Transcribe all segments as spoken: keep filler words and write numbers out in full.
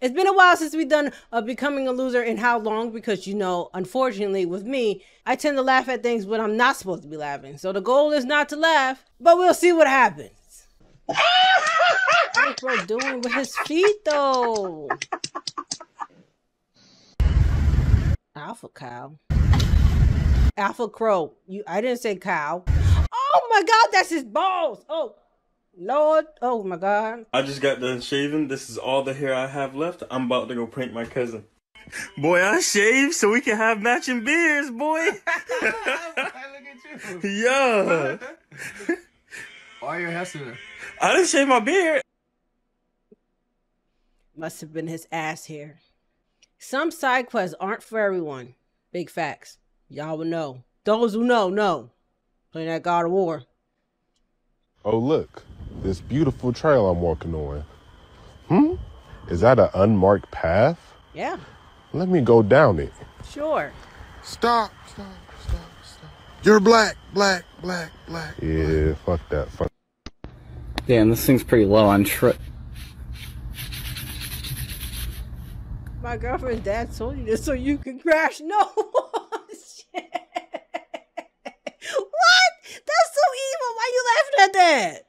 It's been a while since we've done uh, Becoming a Loser and How Long, because, you know, unfortunately with me, I tend to laugh at things when I'm not supposed to be laughing. So the goal is not to laugh, but we'll see what happens. What we're doing with his feet, though. Alpha cow. Alpha crow. You, I didn't say cow. Oh my God, that's his balls. Oh. Lord, oh my God. I just got done shaving. This is all the hair I have left. I'm about to go prank my cousin. Boy, I shaved so we can have matching beards, boy. Look at you. Yeah. Why are your hair sooner? I didn't shave my beard. Must have been his ass hair. Some side quests aren't for everyone. Big facts. Y'all will know. Those who know, know. Playing that God of War. Oh, look. This beautiful trail I'm walking on. Hmm? Is that an unmarked path? Yeah. Let me go down it. Sure. Stop, stop, stop, stop. You're black, black, black, black. Yeah, black. Fuck that. Fuck. Damn, this thing's pretty low on trip. My girlfriend's dad told you this so you can crash. No. Shit. What? That's so evil. Why you laughing at that?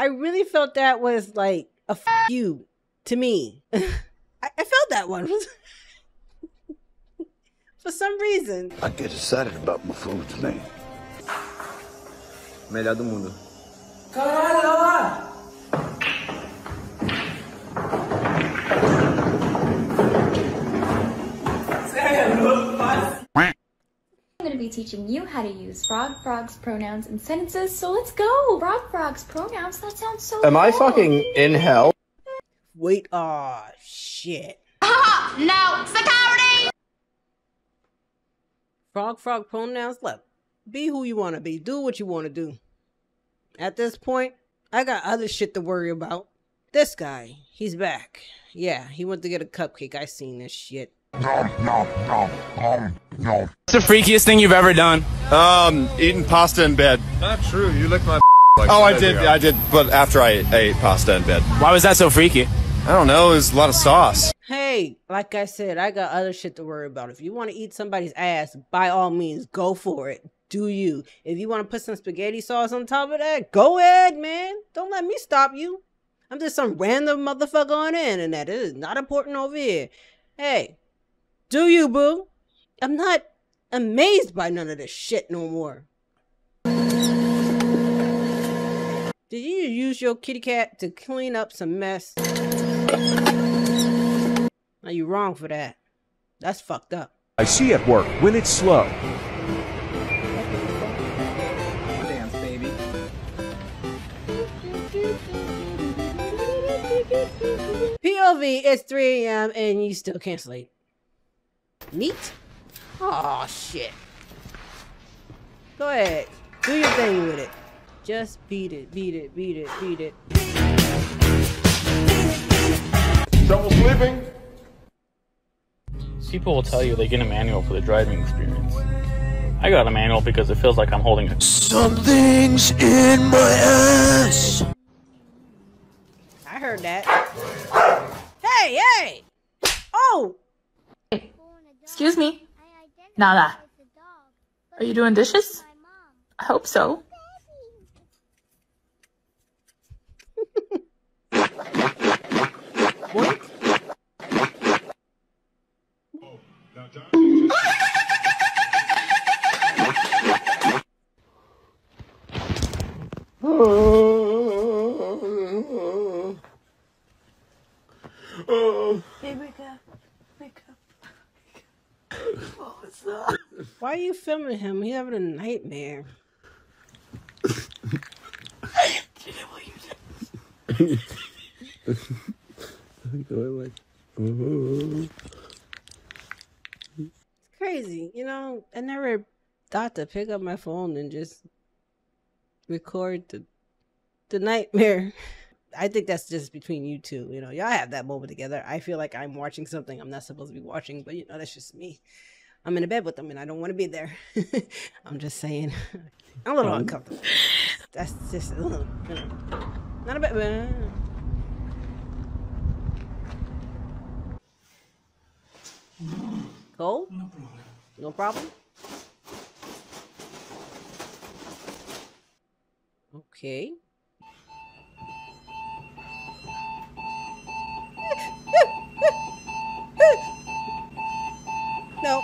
I really felt that was like a f you to me. I, I felt that one for some reason. I get excited about my food today. Melhor do mundo. Caralho, olha lá! I'm going to be teaching you how to use frog, frogs, pronouns, and sentences, so let's go! Frog, frogs, pronouns, that sounds so Am cool. I fucking in hell? Wait, aw, oh, shit. Ah, no, security! Frog, frog, pronouns, left. Be who you want to be. Do what you want to do. At this point, I got other shit to worry about. This guy, he's back. Yeah, he went to get a cupcake. I seen this shit. No, no, no, no, no. What's the freakiest thing you've ever done? Um, eating pasta in bed. Not true. You licked my like Oh, I did. Ago. I did. But after I ate pasta in bed. Why was that so freaky? I don't know. It was a lot of sauce. Hey, like I said, I got other shit to worry about. If you want to eat somebody's ass, by all means, go for it. Do you? If you want to put some spaghetti sauce on top of that, go ahead, man. Don't let me stop you. I'm just some random motherfucker on the internet. It is not important over here. Hey, do you, boo? I'm not amazed by none of this shit no more. Did you use your kitty cat to clean up some mess? Now you wrong for that. That's fucked up. I see at work when it's slow. P O V, it's three A M and you still can't sleep. Neat. Oh shit. Go ahead. Do your thing with it. Just beat it, beat it, beat it, beat it. Trouble sleeping? People will tell you they get a manual for the driving experience. I got a manual because it feels like I'm holding a something's in my ass. I heard that. Hey, hey! Oh! Excuse me. Nada. Are you doing dishes? I hope so. What? Oh. Hey, wake up. Wake up. Oh, what's up? Why are you filming him? He's having a nightmare. You did. It's crazy. You know, I never thought to pick up my phone and just record the, the nightmare. I think that's just between you two. You know, y'all have that moment together. I feel like I'm watching something I'm not supposed to be watching, but you know, that's just me. I'm in a bed with them and I don't want to be there. I'm just saying. I'm a little um. uncomfortable. That's just a little, you know, not a bad. Cold? No problem. No problem? Okay. No.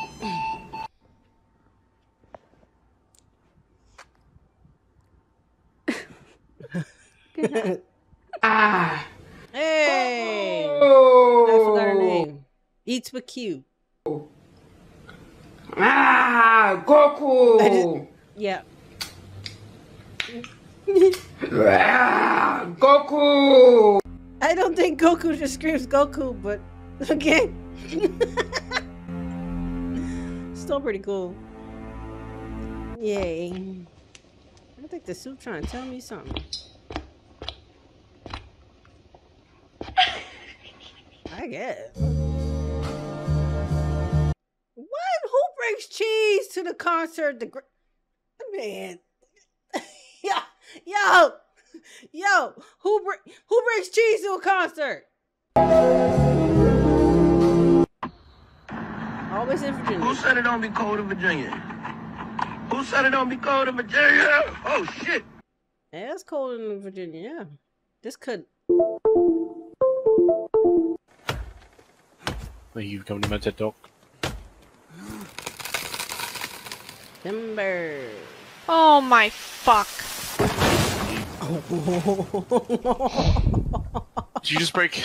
Ah. Hey. Oh. I forgot her name. Eats with Q. Ah, Goku. I just, yeah. Ah, Goku. I don't think Goku just screams Goku, but okay. Still pretty cool. Yay. I think the suit trying to tell me something. I guess. What? Who brings cheese to the concert? The man. Yo, yo, yo. Who br who brings cheese to a concert? Always in Virginia. Who said it don't be cold in Virginia? Who said it don't be cold in Virginia? Oh shit! Yeah, it's cold in Virginia. Yeah, this could. Are you coming to my TED Talk? Timber. Oh my fuck! Did you just break?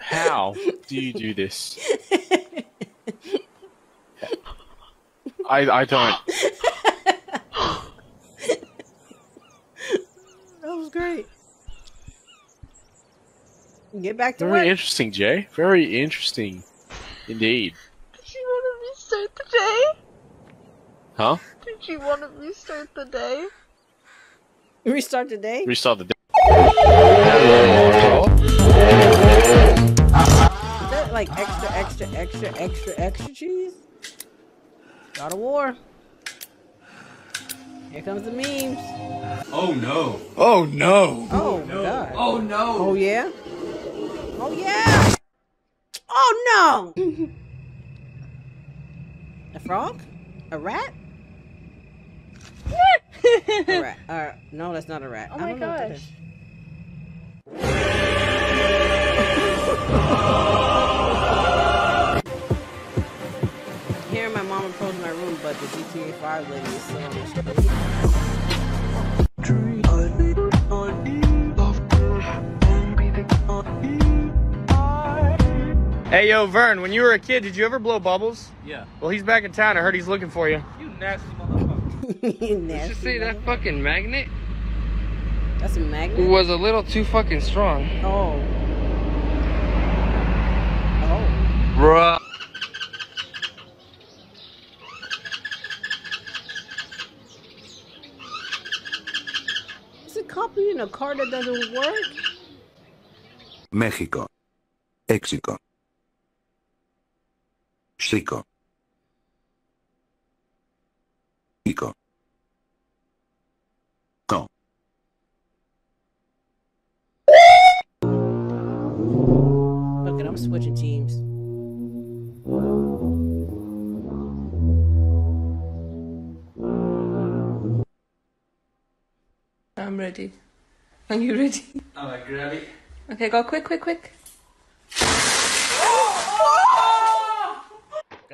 How do you do this? I I don't. That was great. Get back to work. Very interesting, Jay. Very interesting, indeed. Did you want to restart the day? Huh? Did you want to restart the day? Restart the day? Restart the day. Is that like extra, extra, extra, extra, extra cheese? God of War. Here comes the memes. Oh no. Oh no. Oh no. God. Oh no. Oh yeah. Oh yeah. Oh no. A frog? A rat? A rat. Uh, no, that's not a rat. Oh my I don't gosh. Know what that is. Here my mom approached my room, but the G T A five lady is still on the street. Hey yo, Vern, when you were a kid, did you ever blow bubbles? Yeah. Well, he's back in town. I heard he's looking for you. You nasty motherfucker. You nasty. Did you see that fucking magnet? That's a magnet? It was a little too fucking strong. Oh. Oh. Bruh. Is it copying a car that doesn't work? Mexico. Mexico. Chico. Chico. I'm switching teams. I'm ready. Are you ready? I'm like, grab it. Okay, go quick, quick, quick.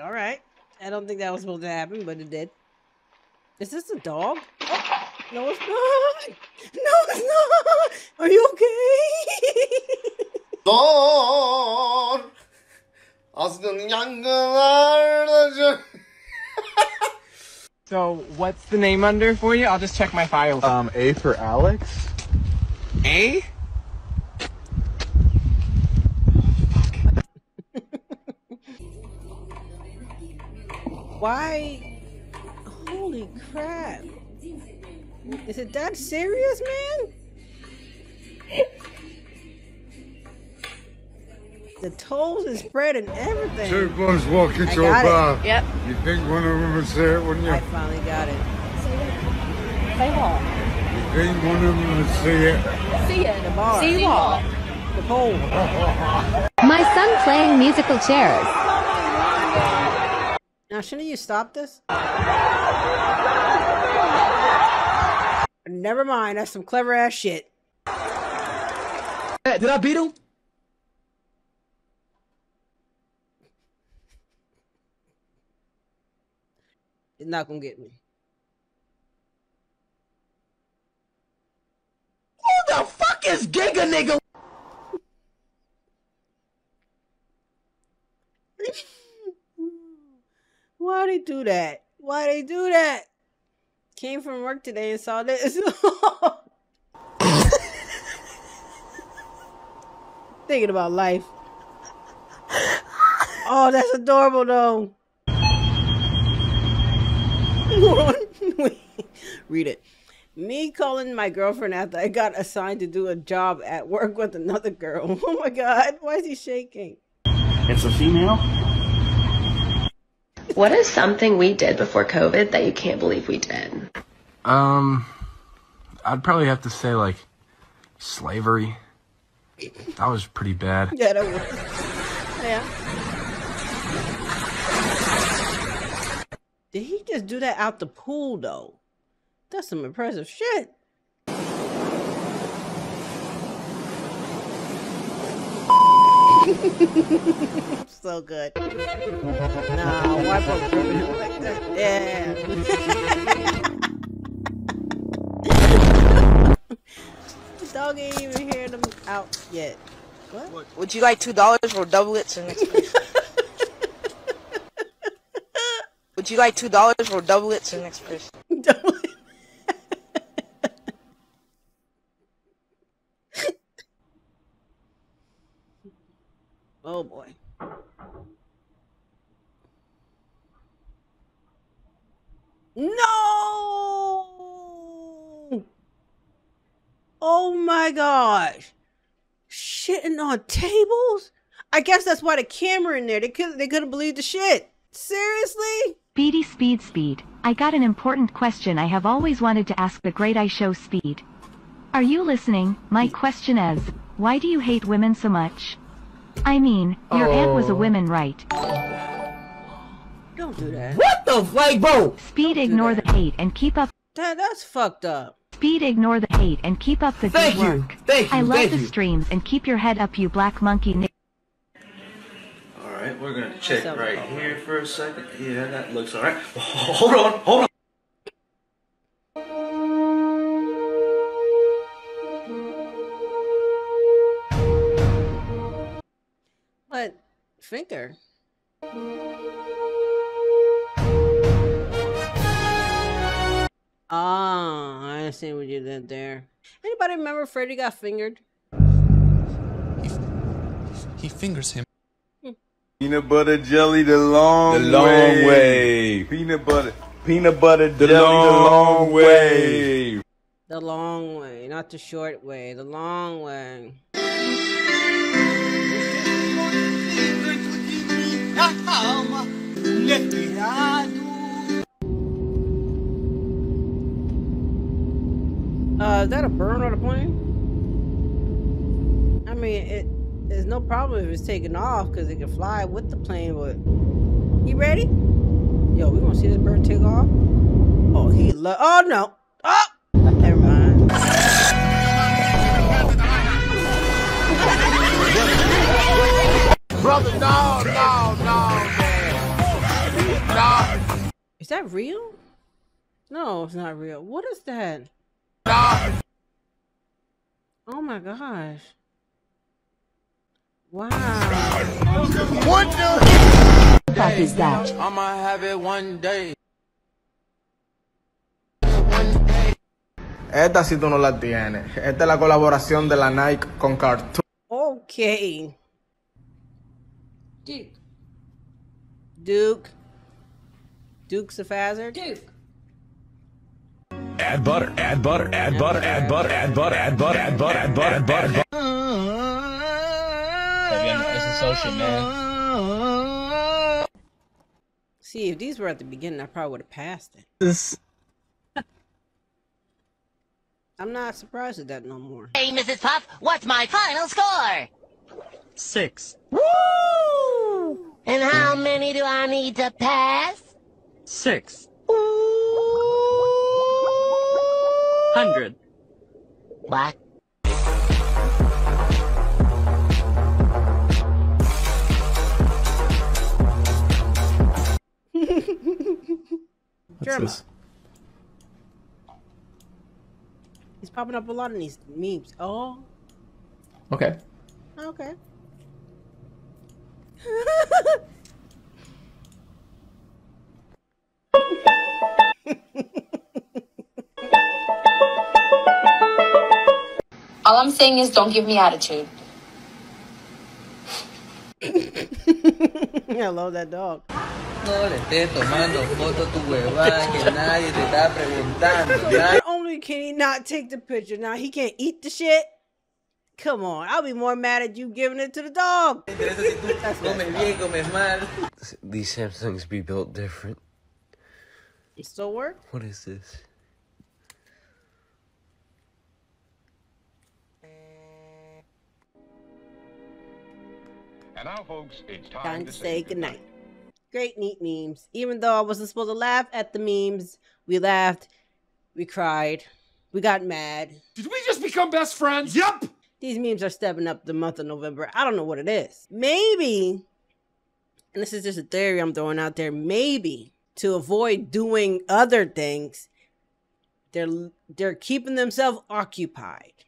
All right. I don't think that was supposed to happen, but it did. Is this a dog? Oh, no, it's not. No, it's not. Are you okay? Doğar azgın yangınlarla. So what's the name under for you? I'll just check my files. Um, A for Alex. A? Why? Holy crap. Is it that serious, man? The toes is spreading everything. Two bums walking to a bar. It. Yep. You think one of them would say it, wouldn't you? I finally got it. Say what? You think one of them would see it? See it. The bar. See what? The pole. My son playing musical chairs. Now, shouldn't you stop this? Never mind, that's some clever ass shit. Hey, did I beat him? It's not gonna get me. Who the fuck is Giga Nigga? Why they do that? Why they do that? Came from work today and saw this. Thinking about life. Oh, that's adorable though. Read it. Me calling my girlfriend after I got assigned to do a job at work with another girl. Oh my God, why is he shaking? It's a female. What is something we did before COVID that you can't believe we did? Um, I'd probably have to say, like, slavery. That was pretty bad. Yeah, that was. Yeah. Did he just do that out the pool, though? That's some impressive shit. So good. Nah, why both like that? Yeah. The dog ain't even hear them out yet. What? Would you like two dollars for doublets and expressions? Would you like two dollars for doublets and expressions? Oh boy. No! Oh my gosh. Shitting on tables? I guess that's why the camera in there. They couldn't they couldn't believe the shit. Seriously? Speedy speed speed. I got an important question I have always wanted to ask the great IShowSpeed. Are you listening? My question is, why do you hate women so much? I mean, your oh. aunt was a woman, right? Don't do that. What the fuck, bro? Speed, Don't ignore the hate and keep up. That, that's fucked up. Speed, ignore the hate and keep up the Thank good you. work. Thank you. I love Thank the you. streams and keep your head up, you black monkey. All right, we're gonna check right here for a second. Yeah, that looks all right. Hold on, hold on. Finger. Ah, I understand what you did there. Anybody remember Freddy got fingered? He fingers him. Peanut butter jelly the long, the long way. way. Peanut butter, peanut butter the jelly long, the long way. way. The long way, not the short way. The long way. Uh, is that a burn on a plane? I mean, it there's no problem if it's taking off because it can fly with the plane, but you ready? Yo, we gonna see this bird take off? Oh, he lo- oh no! Oh! Never mind. Brother, no, no, no, no. Is that real? No, it's not real. What is that? No. Oh my gosh. Wow. What the fuck is that? I might have it one day. Esta sí tú no la tienes. Esta es la colaboración de la Nike con Cartoon. Okay. Duke. Duke. Dukes of Hazzard. Duke. Add butter, add butter, add butter, add butter, add butter, add butter, add butter, add butter, add butter. social, man. See, if these were at the beginning, I probably would have passed it. This... I'm not surprised at that no more. Hey, Missus Puff, what's my final score? Six. Woo! And how many do I need to pass? Six. Hundred. What? What's He's popping up a lot in these memes. Oh. Okay. Okay. All I'm saying is don't give me attitude. I love that dog. No le estés tomando foto tu huevada que nadie te está preguntando. Not only can he not take the picture, now he can't eat the shit. Come on, I'll be more mad at you giving it to the dog. These Samsungs be built different. It still work? What is this? And now, folks, it's time, time to say goodnight. Good Great, neat memes. Even though I wasn't supposed to laugh at the memes, we laughed, we cried, we got mad. Did we just become best friends? Yup! These memes are stepping up the month of November. I don't know what it is. Maybe, and this is just a theory I'm throwing out there, maybe to avoid doing other things, they're, they're keeping themselves occupied.